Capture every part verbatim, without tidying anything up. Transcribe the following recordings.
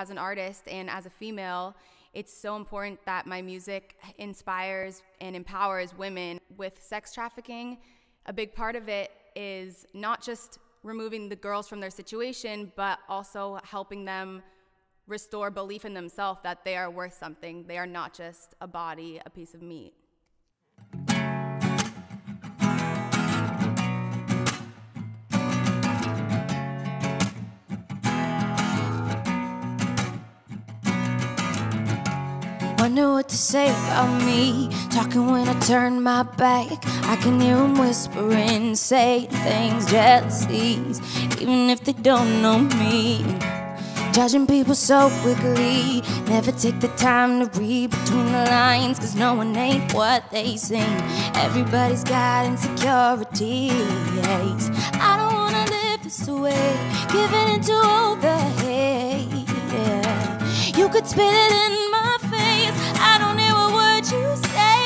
as an artist and as a female, it's so important that my music inspires and empowers women. With sex trafficking, a big part of it is not just removing the girls from their situation, but also helping them restore belief in themselves that they are worth something. They are not just a body, a piece of meat. Wonder what to say about me, talking when I turn my back. I can hear them whispering, say things, jealousies, even if they don't know me. Judging people so quickly, never take the time to read between the lines, cause no one ain't what they seem. Everybody's got insecurities. I don't wanna live this way, giving into all the hate, yeah. You could spit it in. I don't hear a word you say.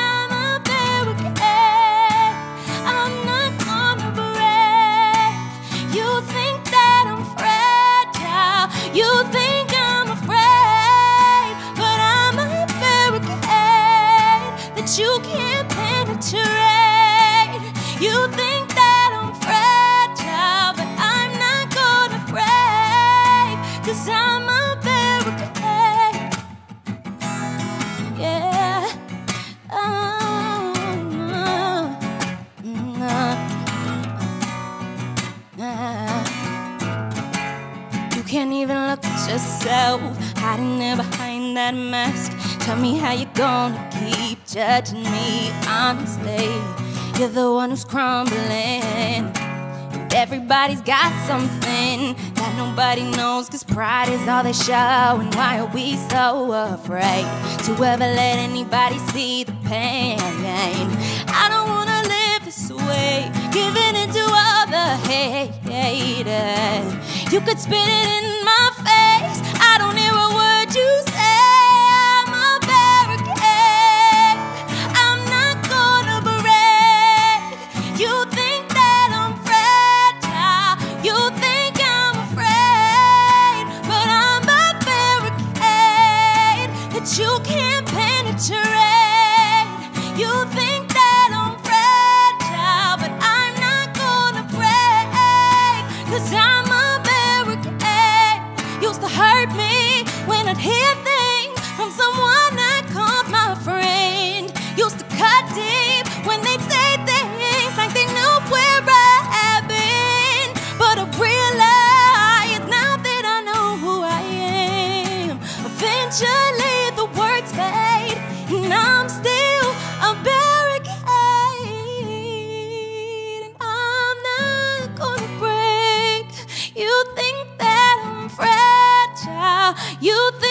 I'm a barricade, I'm not gonna break. You think that I'm fragile, you think I'm afraid, but I'm a barricade that you can't penetrate. You think that I'm fragile, but I'm not gonna break, cause I'm a barricade. Yeah, oh, oh. Mm-hmm. Ah. You can't even look at yourself, hiding there behind that mask. Tell me how you're gonna keep judging me honestly. You're the one who's crumbling. Everybody's got something that nobody knows, cause pride is all they show. And why are we so afraid to ever let anybody see the pain? I don't wanna live this way, giving into all the hate. You could spit it in my face. I don't hear a word you say. I'm a barricade, I'm not gonna break. You think you can't penetrate. You think that I'm fragile, but I'm not gonna break, cause I'm a barricade. Used to hurt me when I'd hear things from someone I called my friend. Used to cut deep when they'd say things like they knew where I had been. But I realize now that I know who I am, eventually I'm still a barricade, and I'm not gonna break. You think that I'm fragile, you think